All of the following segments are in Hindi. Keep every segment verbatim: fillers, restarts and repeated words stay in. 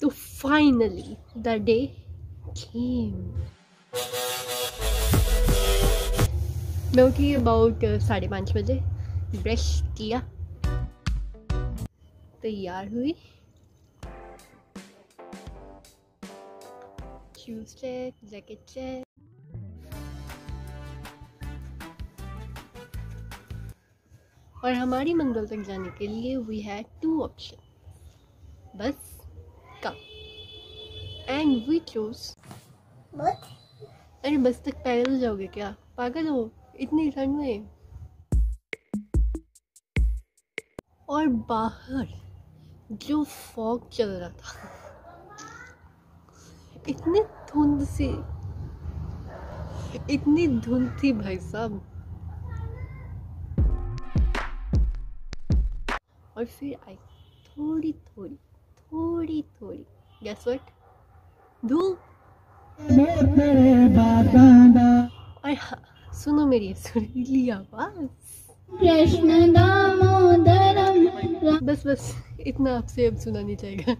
तो फाइनली द डे केम। मैं उठी अबाउट साढ़े पाँच बजे, ब्रश किया, तैयार हुई, शूज चेक, जैकेट चेक, और हमारी मंजिल तक जाने के लिए वी हैड टू ऑप्शन, बस का एंड वी चूज। अरे बस तक पैदल जाओगे क्या, पागल हो, इतनी ठंड में। और बाहर जो फॉग चल रहा था, इतनी धुंध से, इतनी धुंध थी भाई साहब। और फिर आई थोड़ी थोड़ी थोड़ी थोड़ी गैस वट धूप। और हाँ, सुनो मेरी सुरीली आवाज, कृष्ण दामोदरम। बस बस इतना आपसे अब सुना नहीं जाएगा।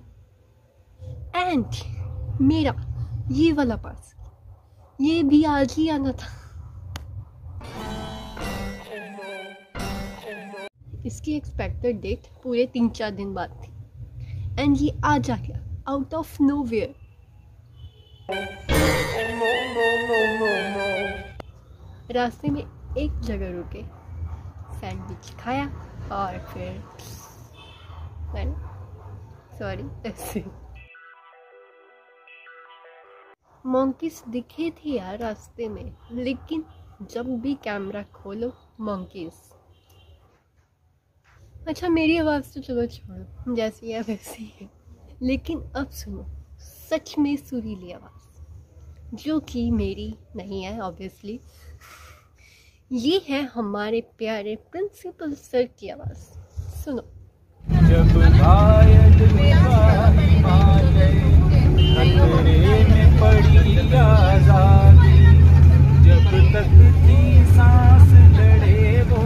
एंड मेरा ये वाला पास, ये भी आज ही आना था। इसकी एक्सपेक्टेड डेट पूरे तीन चार दिन बाद थी, एंड ये आज आ गया आउट ऑफ नोवेयर। रास्ते में एक जगह रुके, सैंडविच खाया, और फिर सॉरी ऐसे मंकीज दिखे थे यार रास्ते में, लेकिन जब भी कैमरा खोलो मंकीज। अच्छा मेरी आवाज़ तो चलो छोड़ो, जैसी है वैसी है, लेकिन अब सुनो सच में सुरीली आवाज़, जो कि मेरी नहीं है ऑब्वियसली। ये है हमारे प्यारे प्रिंसिपल सर की आवाज़, सुनो। जब में पड़ी आजादी, जब तक की सांस लड़े वो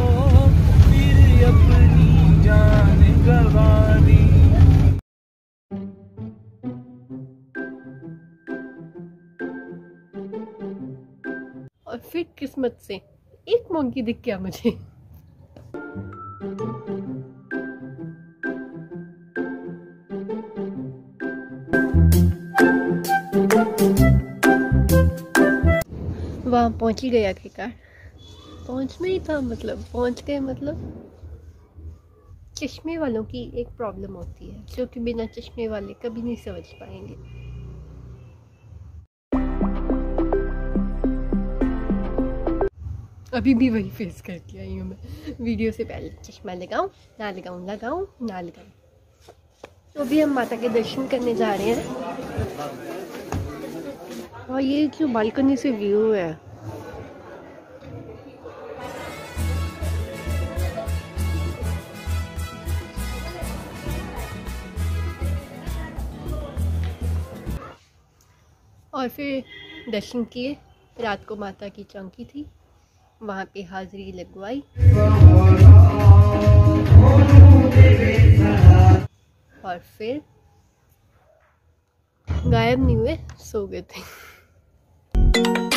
फिर अपनी जान गवा दी। और फिर किस्मत से एक मंकी दिख गया मुझे। वहां पहुंच ही गया आखिरकार, पहुंच में ही था, मतलब पहुंच गए। मतलब चश्मे वालों की एक प्रॉब्लम होती है, जो कि बिना चश्मे वाले कभी नहीं समझ पाएंगे। अभी भी वही फेस करके आई हूँ मैं, वीडियो से पहले चश्मा लगाऊँ ना लगाऊँ लगाऊँ ना लगाऊँ। तो अभी हम माता के दर्शन करने जा रहे हैं, और ये जो बालकनी से व्यू है, और फिर दर्शन किए। रात को माता की चौकी थी, वहाँ पे हाजिरी लगवाई, और फिर गायब नहीं हुए, सो गए थे।